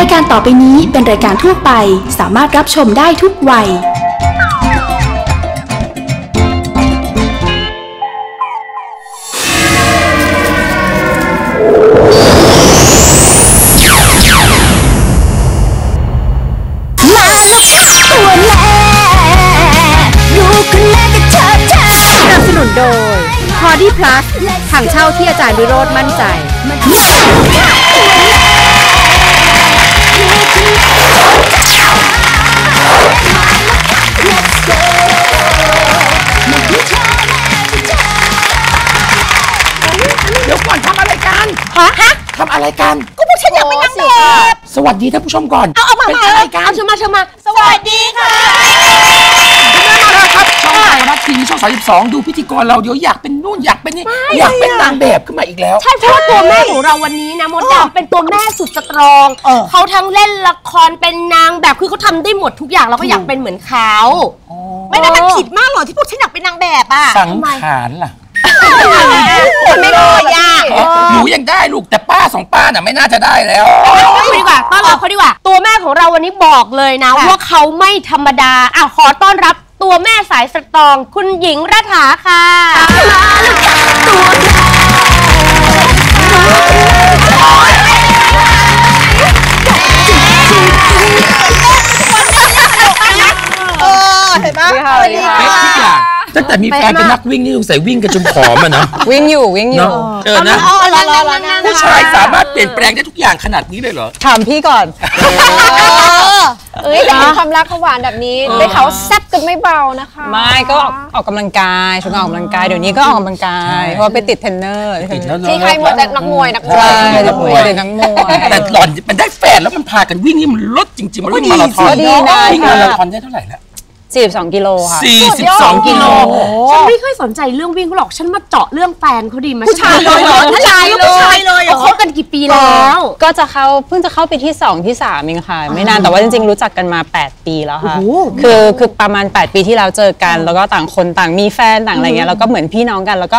รายการต่อไปนี้เป็นรายการทั่วไปสามารถรับชมได้ทุกวัยโดยพอดีพลัสถังเช่าที่อาจารย์วิโรจน์มั่นใจเดี๋ยวก่อนทำอะไรกันฮะทำอะไรกันก็พวกฉันอยากไปนั่งแบบสวัสดีท่านผู้ชมก่อนเอามาอะไรกันเชิญมาสวัสดีค่ะช่องไทยรัฐทีวีช่อง32ดูพิธีกรเราเดี๋ยวอยากเป็นนู่นอยากเป็นนี่อยากเป็นนางแบบขึ้นมาอีกแล้วใช่เพราะว่าตัวแม่ของเราวันนี้นะมดดำเป็นตัวแม่สุดสตรองเขาทั้งเล่นละครเป็นนางแบบคือเขาทำได้หมดทุกอย่างเราก็อยากเป็นเหมือนเขาไม่ได้มันผิดมากหรอที่พวกฉันอยากเป็นนางแบบอ่ะสังขารล่ะไม่ได้ย่าหนูยังได้ลูกแต่ป้าสองป้าน่ะไม่น่าจะได้แล้วดีกว่าต้อนรับเขาดีกว่าตัวแม่ของเราวันนี้บอกเลยนะว่าเขาไม่ธรรมดาอ่ะขอต้อนรับตัวแม่สายสตรองคุณหญิงรัฐาค่ะตัวแม่เห็นไหมตั้งแต่มีแฟนเป็นนักวิ่งนี่สงสัยวิ่งกระจุมผอมอะนะวิ่งอยู่เออนะผู้ชายสามารถเปลี่ยนแปลงได้ทุกอย่างขนาดนี้เลยเหรอถามพี่ก่อนเอ้ยแต่เห็นความรักเขาหวานแบบนี้ได้เขาแซ่บกันไม่เบานะคะไม่ก็ออกกำลังกายช่วงออกกำลังกายเดี๋ยวนี้ก็ออกกำลังกายเพราะไปติดเทรนเนอร์ที่ใครหมดแต่นักมวยแต่หล่อนมันได้แฟนแล้วมันพากันวิ่งนี่มันลดจริงๆมันวิ่งมาราธอนวิ่งมาราธอนได้เท่าไหร่ละ42 กิโลค่ะ42 กิโลฉันไม่เคยสนใจเรื่องวิ่งหรอกฉันมาเจาะเรื่องแฟนเขาดีมาผู้ชายเลยคบกันกี่ปีแล้วก็จะเข้าเพิ่งจะเข้าไปที่2ที่3เองค่ะไม่นานแต่ว่าจริงๆรู้จักกันมา8ปีแล้วค่ะคือประมาณ8ปีที่แล้วเจอกันแล้วก็ต่างคนต่างมีแฟนต่างอะไรเงี้ยแล้วก็เหมือนพี่น้องกันแล้วก็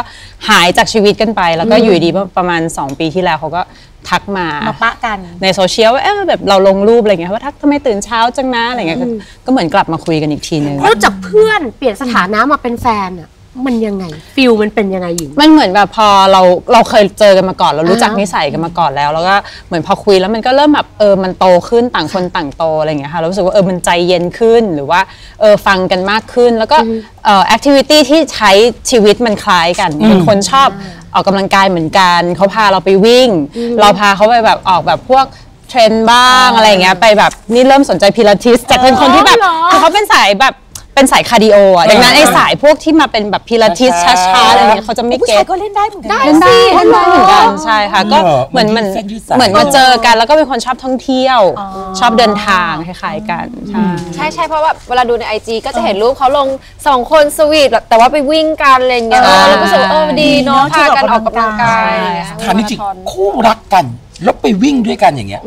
หายจากชีวิตกันไปแล้วก็อยู่ดีประมาณ2ปีที่แล้วเขาก็ทักมาปะกันในโซเชียลว่าแบบเราลงรูปอะไรเงี้ยว่าทักทำไมตื่นเช้าจังนะอะไรเงี้ยก็เหมือนกลับมาคุยกันอีกทีนึงแล้วจากเพื่อนเปลี่ยนสถานะมาเป็นแฟนอ่ะมันยังไงฟิลมันเป็นยังไงหญิงมันเหมือนแบบพอเราเคยเจอกันมาก่อนเรารู้จักนิสัยกันมาก่อนแล้วก็เหมือนพอคุยแล้วมันก็เริ่มแบบมันโตขึ้นต่างคนต่างโตอะไรเงี้ยค่ะเรารู้สึกว่ามันใจเย็นขึ้นหรือว่าฟังกันมากขึ้นแล้วก็แอคทิวิตี้ที่ใช้ชีวิตมันคล้ายกันเป็นคนชอบออกกำลังกายเหมือนกันเขาพาเราไปวิ่งเราพาเขาไปแบบออกแบบพวกเทรนบ้างอะไรเงี้ยไปแบบนี่เริ่มสนใจพิลาทิสจากเป็นคนที่แบบเขาเป็นสายแบบเป็นสายคาร์ดิโออ่ะดังนั้นไอ้สายพวกที่มาเป็นแบบพิลาทิสช้าๆอะไรเงี้ยเขาจะไม่เก็ตผู้ชายก็เล่นได้เหมือนกันเล่นได้เหมือนกันใช่ค่ะก็เหมือนมาเจอกันแล้วก็เป็นคนชอบท่องเที่ยวชอบเดินทางคล้ายๆกันใช่เพราะว่าเวลาดูใน IG ก็จะเห็นรูปเขาลง2คนสวีทแต่ว่าไปวิ่งกันอะไรเงี้ยเราก็รู้สึกดีเนาะพากันออกกำลังกายถามจริงๆคู่รักกันแล้วไปวิ่งด้วยกันอย่างเงี้ย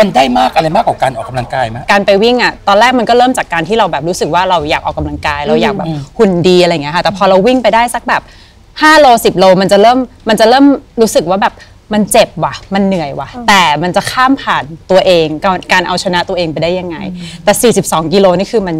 มันได้มากอะไรมากกว่าการออกกำลังกายไหมการไปวิ่งอ่ะตอนแรกมันก็เริ่มจากการที่เราแบบรู้สึกว่าเราอยากออกกำลังกายเราอยากแบบหุ่นดีอะไรอย่างเงี้ยค่ะแต่พอเราวิ่งไปได้สักแบบ5 โล10 โลมันจะเริ่มรู้สึกว่าแบบมันเจ็บว่ะมันเหนื่อยว่ะแต่มันจะข้ามผ่านตัวเองการเอาชนะตัวเองไปได้ยังไงแต่42 กิโลนี่คือมั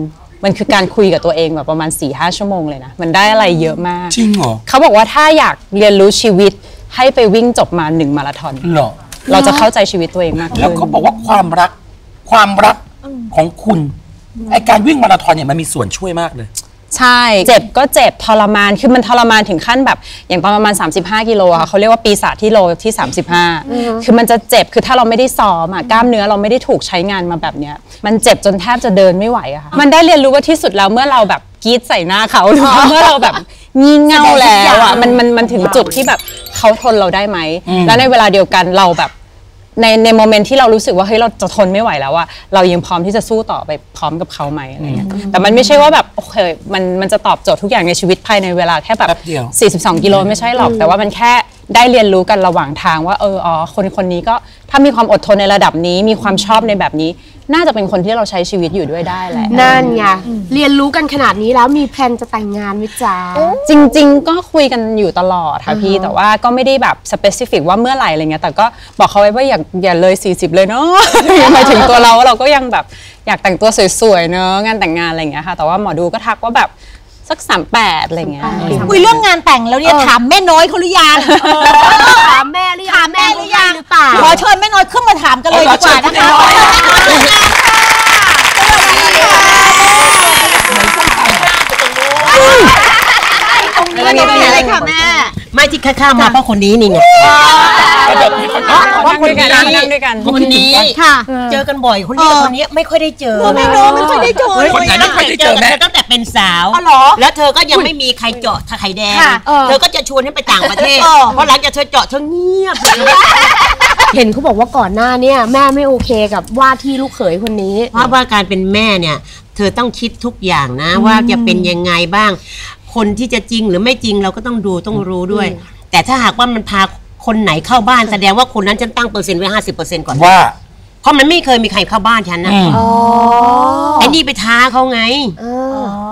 นคือการคุยกับตัวเองแบบประมาณ 4-5 ชั่วโมงเลยนะมันได้อะไรเยอะมากจริงเหรอเขาบอกว่าถ้าอยากเรียนรู้ชีวิตให้ไปวิ่งจบมา1 มาราธอนเหรอเราจะเข้าใจชีวิตตัวเองมากขึ้นแล้วเขาบอกว่าความรักของคุณไอการวิ่งมาราธอนเนี่ยมันมีส่วนช่วยมากเลยใช่เจ็บก็เจ็บทรมานคือมันทรมานถึงขั้นแบบอย่างประมาณ35 กิโลค่ะเขาเรียกว่าปีศาจที่โลที่35คือมันจะเจ็บคือถ้าเราไม่ได้ซ้อมกล้ามเนื้อเราไม่ได้ถูกใช้งานมาแบบเนี้ยมันเจ็บจนแทบจะเดินไม่ไหวอะค่ะมันได้เรียนรู้ว่าที่สุดแล้วเมื่อเราแบบกีดใส่หน้าเขาหรือว่าเมื่อเราแบบงี่เง่าแล้วอ่ะมันถึงจุดที่แบบเขาทนเราได้ไหมแล้วในเวลาเดียวกันเราแบบในโมเมนต์ที่เรารู้สึกว่าเฮ้ยเราจะทนไม่ไหวแล้วว่าเรายังพร้อมที่จะสู้ต่อไปพร้อมกับเขาไหมอะไรเงี้ยแต่มันไม่ใช่ว่าแบบโอเคมันจะตอบโจทย์ทุกอย่างในชีวิตภายในเวลาแค่แบบ42 กิโลไม่ใช่หรอกแต่ว่ามันแค่ ได้เรียนรู้กันระหว่างทางว่าคนนี้ก็ถ้ามีความอดทนในระดับนี้มีความชอบในแบบนี้น่าจะเป็นคนที่เราใช้ชีวิตอยู่ด้วยได้แหละนั่นไงเรียนรู้กันขนาดนี้แล้วมีแพลนจะแต่งงานไหมจ๊ะจริงๆก็คุยกันอยู่ตลอดค่ะพี่แต่ว่าก็ไม่ได้แบบสเปซิฟิกว่าเมื่อไหร่อะไรเงี้ยแต่ก็บอกเขาไว้ว่าอย่าเลย40เลยเนาะหมายถึงตัวเราก็ยังแบบอยากแต่งตัวสวยๆเนาะงานแต่งงานอะไรเงี้ยค่ะแต่ว่าหมอดูก็ทักว่าแบบสัก38อะไรเงี้ยคุยเรื่องงานแต่งแล้วเนี่ยถามแม่น้อยเขาหรือยังถามแม่หรือยังหรือเปล่าขอเชิญแม่น้อยขึ้นมาถามกันเลยดีกว่านะคะไม่อะไรค่ะแม่ไม่ที่ข้ามาเพราะคนนี้นี่ไงเพราะคนนี้ค่ะเจอกันบ่อยคนนี้คนนี้ไม่ค่อยได้เจอไม่รู้ไม่ค่อยได้เจอคนไหนไม่ค่อยได้เจอแม่ตั้งแต่เป็นสาวแล้วเธอก็ยังไม่มีใครเจาะไข่แดงเธอก็จะชวนให้ไปต่างประเทศเพราะหลังจากเธอเจาะเธอเงียบเห็นเขาบอกว่าก่อนหน้าเนี่ยแม่ไม่โอเคกับว่าที่ลูกเขยคนนี้เพราะว่าการเป็นแม่เนี่ยเธอต้องคิดทุกอย่างนะว่าจะเป็นยังไงบ้างคนที่จะจริงหรือไม่จริงเราก็ต้องดูต้องรู้ด้วยแต่ถ้าหากว่ามันพาคนไหนเข้าบ้านแสดงว่าคนนั้นฉันตั้งเปอร์เซ็นต์ไว้ 50% ก่อนว่าเพราะมันไม่เคยมีใครเข้าบ้านฉันนะไอ้นี่ไปท้าเขาไง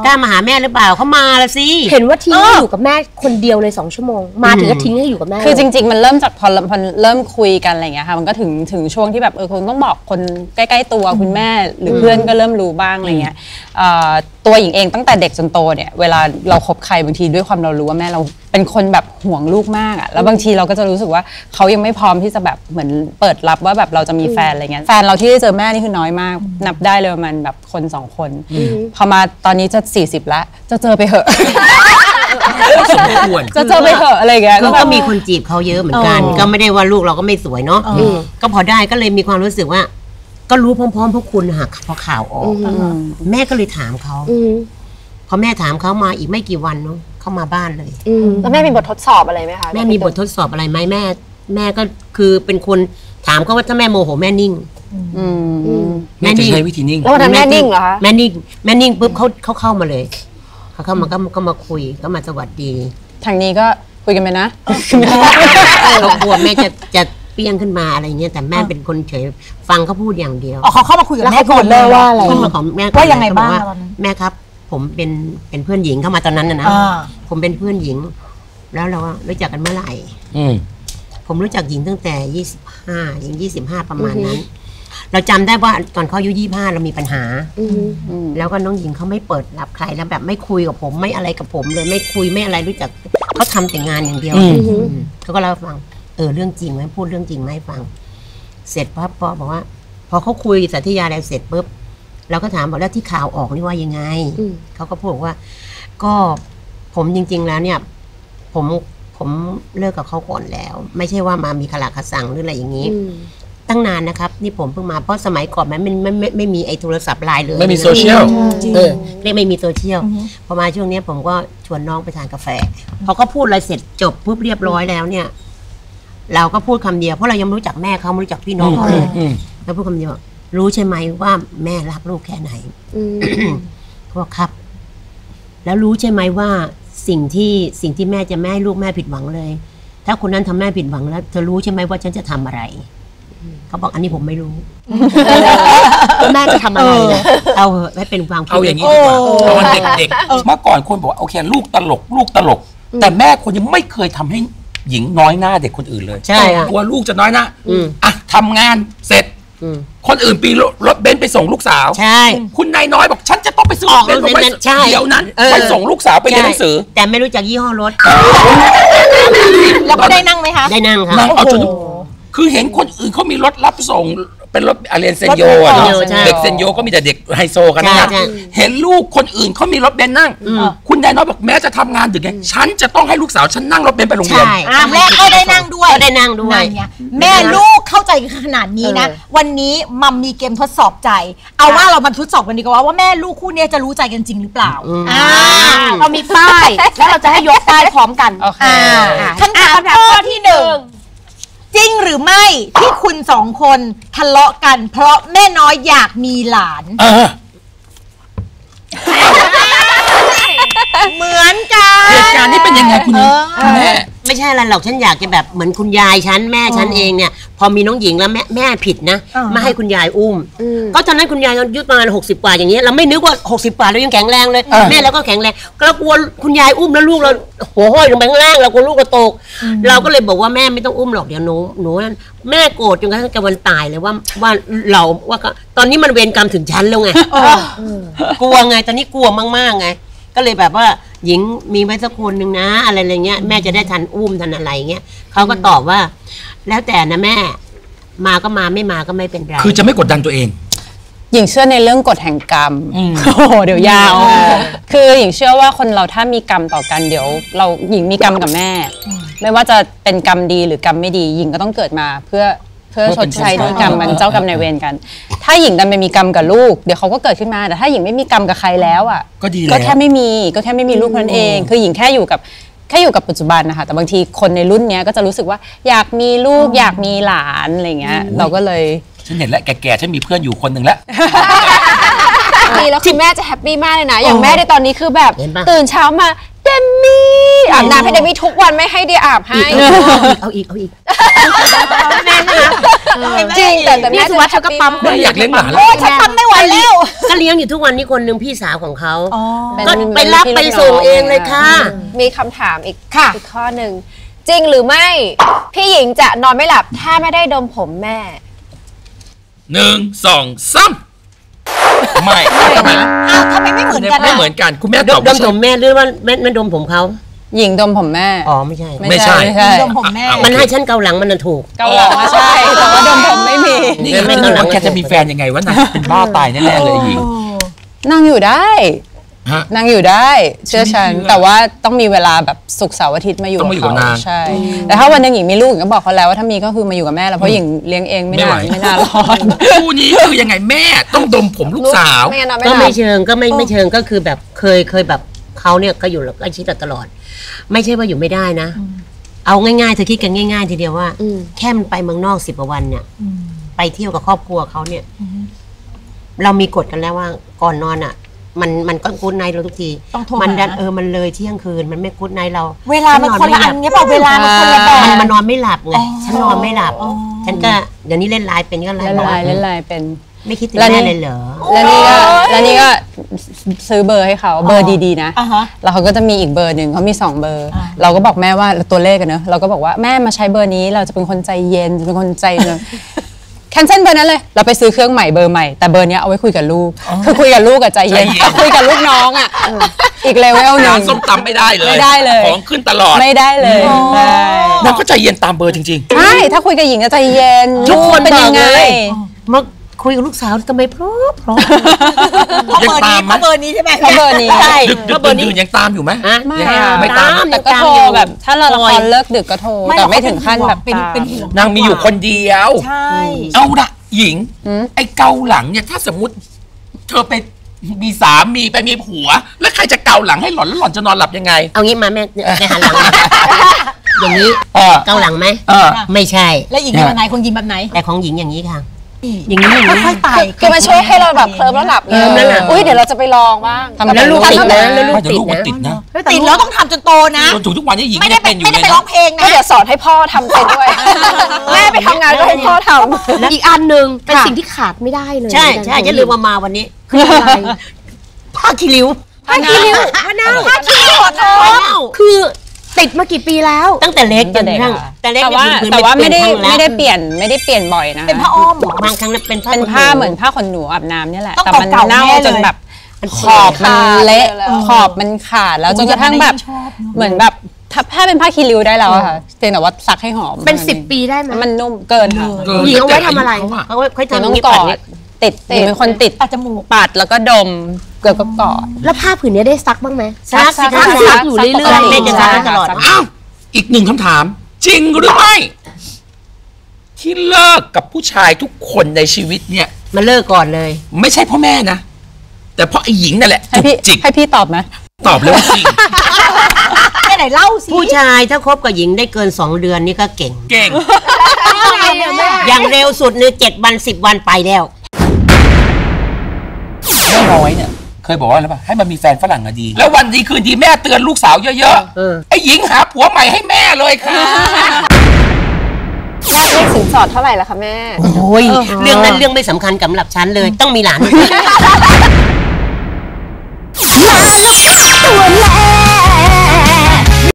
กล้ามาหาแม่หรือเปล่าเขามาละสิเห็นว่าทิ้งให้อยู่กับแม่คนเดียวเลย2 ชั่วโมงมาถึงก็ทิ้งให้อยู่กับแม่คือจริงๆมันเริ่มจากพอเริ่มคุยกันอะไรอย่างเงี้ยค่ะมันก็ถึงช่วงที่แบบคงต้องบอกคนใกล้ๆตัวคุณแม่หรือเพื่อนก็เริ่มรู้บ้างอะไรเงี้ยตัวหญิงเองตั้งแต่เด็กจนโตเนี่ยเวลาเราคบใครบางทีด้วยความเรารู้ว่าแม่เราเป็นคนแบบห่วงลูกมากอ่ะแล้วบางทีเราก็จะรู้สึกว่าเขายังไม่พร้อมที่จะแบบเหมือนเปิดรับว่าแบบเราจะมีแฟนอะไรเงี้ยแฟนเราที่ได้เจอแม่นี่คือน้อยมากนับได้เลยประมาณแบบคน2 คนพอมาตอนนี้จะ40แล้วจะเจอไปเหอะจะเจอไปเหอะอะไรเงี้ยก็มีคนจีบเขาเยอะเหมือนกันก็ไม่ได้ว่าลูกเราก็ไม่สวยเนาะก็พอได้ก็เลยมีความรู้สึกว่าก็รู้พร้อมๆพวกคุณหักพอข่าวออกแม่ก็เลยถามเขาพอแม่ถามเขามาอีกไม่กี่วันเนาะเข้ามาบ้านเลยแล้วแม่มีบททดสอบอะไรไหมคะแม่มีบททดสอบอะไรไหมแม่ก็คือเป็นคนถามเขาว่าถ้าแม่โมโหแม่นิ่งแม่จะใช้วิธีนิ่งแล้วแม่นิ่งเหรอคะแม่นิ่งปุ๊บเขาเข้ามาเลยเขาเข้ามาก็มาคุยก็มาสวัสดีทางนี้ก็คุยกันไปนะเรากลัวแม่จะเปี้ยงขึ้นมาอะไรเงี้ยแต่แม่เป็นคนเฉยฟังเขาพูดอย่างเดียวเขาเข้ามาคุยกับแม่ก่อนเลยว่าอะไรว่ายังไงบ้างแม่ครับผมเป็นเพื่อนหญิงเข้ามาตอนนั้นนะผมเป็นเพื่อนหญิงแล้วเรารู้จักกันเมื่อไหร่ผมรู้จักหญิงตั้งแต่25ประมาณนั้นเราจำได้ว่าตอนเขาอายุ25เรามีปัญหาแล้วก็น้องหญิงเขาไม่เปิดรับใครแล้วแบบไม่คุยกับผมไม่อะไรกับผมเลยไม่คุยไม่อะไรรู้จักเขาทำแต่งานอย่างเดียวเขาก็เล่าฟังเรื่องจริงไหมพูดเรื่องจริงไหมฟังเสร็จปั๊บปอบอกว่าพอเขาคุยสัตยาอะไรเสร็จปุ๊บเราก็ถามบอกแล้วที่ข่าวออกนี่ว่ายังไงเขาก็พูดว่าก็ผมจริงๆแล้วเนี่ยผมเลิกกับเขาก่อนแล้วไม่ใช่ว่ามามีขลาขสังหรืออะไรอย่างนี้ตั้งนานนะครับนี่ผมเพิ่งมาเพราะสมัยก่อนมันไม่มีไอโทรศัพท์ไลน์เลยไม่มีโซเชียลเรียกไม่มีโซเชียลพอมาช่วงนี้ผมก็ชวนน้องไปทานกาแฟพอเขาพูดอะไรเสร็จจบปุ๊บเรียบร้อยแล้วเนี่ยเราก็พูดคำเดียวเพราะเรายังไม่รู้จักแม่เขาไม่รู้จักพี่น้องเขาเลยเราพูดคำเดียวรู้ใช่ไหมว่าแม่รักลูกแค่ไหนเขาบอกครับแล้วรู้ใช่ไหมว่าสิ่งที่แม่จะไม่ให้ลูกแม่ผิดหวังเลยถ้าคนนั้นทำแม่ผิดหวังแล้วเธอรู้ใช่ไหมว่าฉันจะทำอะไรเขาบอกอันนี้ผมไม่รู้แม่จะทำอะไรนะเอาให้เป็นความคิดเอาอย่างนี้ดีกว่าตอนเด็กๆเมื่อก่อนคนบอกโอเคลูกตลกแต่แม่คนยังไม่เคยทำให้หญิงน้อยหน้าเด็กคนอื่นเลยใช่กลัวลูกจะน้อยหน้าอ่ะทำงานเสร็จคนอื่นปีรถเบนซ์ไปส่งลูกสาวใช่คุณนายน้อยบอกฉันจะต้องไปซื้อรถเบนซ์เดี๋ยวนั้นไปส่งลูกสาวไปเรียนหนังสือแต่ไม่รู้จักยี่ห้อรถแล้วก็ได้นั่งไหมคะได้นั่งค่ะนั่งเอาจนคือเห็นคนอื่นเขามีรถรับส่งเป็นรถอาเรนเซนโยอ่ะเด็กเซนโยก็มีแต่เด็กไฮโซกันนะเห็นลูกคนอื่นเขามีรถเบนซ์นั่งคุณนายน้อยบอกแม้จะทำงานดึกไงฉันจะต้องให้ลูกสาวฉันนั่งรถเบนซ์ไปโรงเรียนแม่ก็ได้นั่งด้วยแม่ลูกเข้าใจขนาดนี้นะวันนี้มัมมีเกมทดสอบใจเอาว่าเรามาทดสอบกันดีกว่าว่าแม่ลูกคู่นี้จะรู้ใจกันจริงหรือเปล่าเรามีป้ายแล้วเราจะให้ยกป้ายพร้อมกันคำถามข้อที่1จริงหรือไม่ที่คุณ2 คนทะเลาะกันเพราะแม่น้อยอยากมีหลานเหมือนกันเหตุการณ์นี้เป็นยังไงคุณแม่ ไม่ใช่อะไรหรอกฉันอยากจะแบบเหมือนคุณยายฉันแม่ฉันเองเนี่ยพอมีน้องหญิงแล้วแม่ผิดนะไม่ให้คุณยายอุ้มก็ตอนนั้นคุณยายอายุประมาณ60กว่าอย่างเงี้ยเราไม่นึกว่า60กว่าแล้วยังแข็งแรงเลยแม่แล้วก็แข็งแรงเรากลัวคุณยายอุ้มแล้วลูกเราหัวห้อยลงไปข้างล่างเรากลัวลูกเราตกเราก็เลยบอกว่าแม่ไม่ต้องอุ้มหรอกเดี๋ยวหนูนั่นแม่โกรธจนกระทั่งจะวันตายเลยว่าเราว่าตอนนี้มันเวรกรรมถึงฉันแล้วไงกลัวไงตอนนี้กลัวมากๆไงก็เลยแบบว่าหญิงมีไว้สักคนหนึ่งนะอะไรเงี้ยแม่จะได้ทันอุ้มทันอะไรเงี้ยเขาก็ตอบว่าแล้วแต่นะแม่มาก็มาไม่มาก็ไม่เป็นไรคือจะไม่กดดันตัวเองหญิงเชื่อในเรื่องกฎแห่งกรรมโอ้โหเดี๋ยวยาวคือหญิงเชื่อว่าคนเราถ้ามีกรรมต่อกันเดี๋ยวเราหญิงมีกรรมกับแม่ไม่ว่าจะเป็นกรรมดีหรือกรรมไม่ดีหญิงก็ต้องเกิดมาเพื่อชดใช้ด้วยกรรมมันเจ้ากรรมนายเวรกันถ้าหญิงดันไปมีกรรมกับลูกเดี๋ยวเขาก็เกิดขึ้นมาแต่ถ้าหญิงไม่มีกรรมกับใครแล้วอ่ะก็แค่ไม่มีลูกนั่นเองคือหญิงแค่อยู่กับปัจจุบันนะคะแต่บางทีคนในรุ่นเนี้ยก็จะรู้สึกว่าอยากมีลูกอยากมีหลานอะไรเงี้ยเราก็เลยฉันเห็นแล้วแก่ๆฉันมีเพื่อนอยู่คนหนึ่งแล้วดีแล้วคุณแม่จะแฮปปี้มากเลยนะอย่างแม่ในตอนนี้คือแบบตื่นเช้ามาเดมี่อาบน้ำให้เดมี่ทุกวันไม่ให้เดียอาบให้เอาอีกแม่นะจริงแต่แม่สุวัสดิ์เขาก็ปั๊มไม่อยากเลี้ยงหมาแล้วฉันปั๊มไม่ไหวแล้วก็เลี้ยงอยู่ทุกวันนี้คนหนึ่งพี่สาวของเขาก็ไปรับไปส่งเองเลยค่ะมีคำถามอีกข้อหนึ่งจริงหรือไม่พี่หญิงจะนอนไม่หลับถ้าไม่ได้ดมผมแม่1 2 3ไม่ทำไมไม่เหมือนกันไม่เหมือนกันคุณแม่ดมผมแม่หรือว่าแม่ดมผมเขาหญิงดมผมแม่อ๋อไม่ใช่ดมผมแม่มันให้ฉันเกาหลังมันถูกเกาหลังใช่แต่ว่าดมผมไม่มีนี่ไม่เกาหลังแกจะมีแฟนยังไงวะนางเป็นบ้าตายแน่ๆเลยหญิงนั่งอยู่ได้เชื่อฉันแต่ว่าต้องมีเวลาแบบศุกร์เสาร์อาทิตย์มาอยู่กับเขาใช่แต่ถ้าวันนึงหญิงมีลูกก็บอกเขาแล้วว่าถ้ามีก็คือมาอยู่กับแม่แล้วเพราะหญิงเลี้ยงเองไม่น่ารอดคู่นี้คือยังไงแม่ต้องดมผมลูกสาวก็ไม่เชิงก็คือแบบเคยแบบเขาเนี่ยก็อยู่ใกล้ชิดตลอดไม่ใช่ว่าอยู่ไม่ได้นะเอาง่ายๆเธอคิดกันง่ายๆทีเดียวว่าแค่มันไปเมืองนอก10 กว่าวันเนี่ยไปเที่ยวกับครอบครัวเขาเนี่ยเรามีกฎกันแล้วว่าก่อนนอนอ่ะมันก็กู๊ดไนท์เราทุกทีมันดันมันเลยเที่ยงคืนมันไม่กู๊ดไนท์เราเวลามันคนละอันเงี้ยเปล่าเวลามันคนละแบบมันนอนไม่หลับไงฉันนอนไม่หลับฉันก็เดี๋ยวนี้เล่นไลน์เป็นก็เล่นไลน์เป็นไม่คิดถึงแม่เลยเหรอแล้วนี่ก็ซื้อเบอร์ให้เขาเบอร์ดีๆนะแล้วเขาก็จะมีอีกเบอร์หนึ่งเขามี2 เบอร์เราก็บอกแม่ว่าตัวเลขกันเนอะเราก็บอกว่าแม่มาใช้เบอร์นี้เราจะเป็นคนใจเย็นเป็นคนใจนึงแคนเซิลเบอร์นั้นเลยเราไปซื้อเครื่องใหม่เบอร์ใหม่แต่เบอร์นี้เอาไว้คุยกับลูกคือคุยกับลูกกับใจเย็นคุยกับลูกน้องอ่ะอีกเลเวลนึงส้มตำไม่ได้เลยของขึ้นตลอดไม่ได้เลยเราก็ใจเย็นตามเบอร์จริงๆใช่ถ้าคุยกับหญิงก็ใจเย็นทุกคนเป็นยังไงเมื่อคุยกับลูกสาวทำไมเพราะเบอร์นี้ใช่ไหมเบอร์นี้ใช่เบอร์นี้ยังตามอยู่ไหมไม่ตามแต่ก็โทรแบบถ้าเราละครเลิกดึกก็โทรแต่ไม่ถึงขั้นแบบเป็นนางมีอยู่คนเดียวใช่เอาละหญิงไอ้เกาหลังเนี่ยถ้าสมมติเธอไปมีสามีไปมีผัวแล้วใครจะเกาหลังให้หล่อนแล้วหล่อนจะนอนหลับยังไงเอางี้มาแม่ไปหาหลังอย่างนี้เกาหลังไหมไม่ใช่แล้วหญิงแบบไหนคนหญิงแบบไหนแต่ของหญิงอย่างนี้ค่ะอย่างนี้ค่อยๆไต่คือมันช่วยให้เราแบบเคลิ้มแล้วหลับเลยอุ้ยเดี๋ยวเราจะไปลองบ้างแล้วลูกติดนะติดแล้วต้องทำจนโตนะจนถึงทุกวันนี้หญิงไม่ได้ไปร้องเพลงนะก็เดี๋ยวสอนให้พ่อทำไปด้วยแม่ไปทำงานก็ให้พ่อทำอีกอันหนึ่งเป็นสิ่งที่ขาดไม่ได้เลยใช่จะลืมมาวันนี้คืออะไรผ้าขี้ริ้วผ้าขี้ริ้วคือติดมากี่ปีแล้วตั้งแต่เล็กจนทั้งแต่ว่าไม่ได้เปลี่ยนบ่อยนะเป็นผ้าอ้อมบางครั้งเป็นผ้าเหมือนผ้าขนหนูอาบน้ำนี่แหละแต่มันเน่าจนแบบขอบมันเละขอบมันขาดแล้วจนกระทั่งแบบเหมือนแบบถ้าเป็นผ้าคีริ้วได้แล้วค่ะเพียงแต่ว่าซักให้หอมเป็น10 ปีได้ไหมมันนุ่มเกินค่ะหญิงเอาไว้ทำอะไรเขาไว้ค่อยทำนี่ก่อนติดเป็นคนติดปัดจมูกปัดแล้วก็ดมเกลือก็กอดแล้วผ้าผืนนี้ได้ซักบ้างไหมซักอยู่เรื่อยๆไม่จะซักตลอดอ้าวอีกหนึ่งคำถามจริงหรือไม่ที่เลิกกับผู้ชายทุกคนในชีวิตเนี่ยมาเลิกก่อนเลยไม่ใช่พ่อแม่นะแต่เพราะไอ้หญิงนั่นแหละจิกให้พี่ตอบไหมตอบเลยว่าจริงไม่ไหนเล่าสิผู้ชายถ้าคบกับหญิงได้เกิน2 เดือนนี่ก็เก่งอย่างเร็วสุดเนี่ย7 วัน 10 วันไปแล้วน้อยเนี่ยเค ยบอกว่าอะไรป่ะให้มันมีแฟนฝรั่งอะดีแล้ววันดีคืนดีแม่เตือนลูกสาวเยอะๆไอ้หญิงหาผัวใหม่ให้แม่เลยค่ะแม่เรียกสินสอดเท่าไหร่ล่ะคะแม่โอ้ยเรื่องนั้นเรื่องไม่สำคัญสำหรับฉันเลยต้องมีหลาน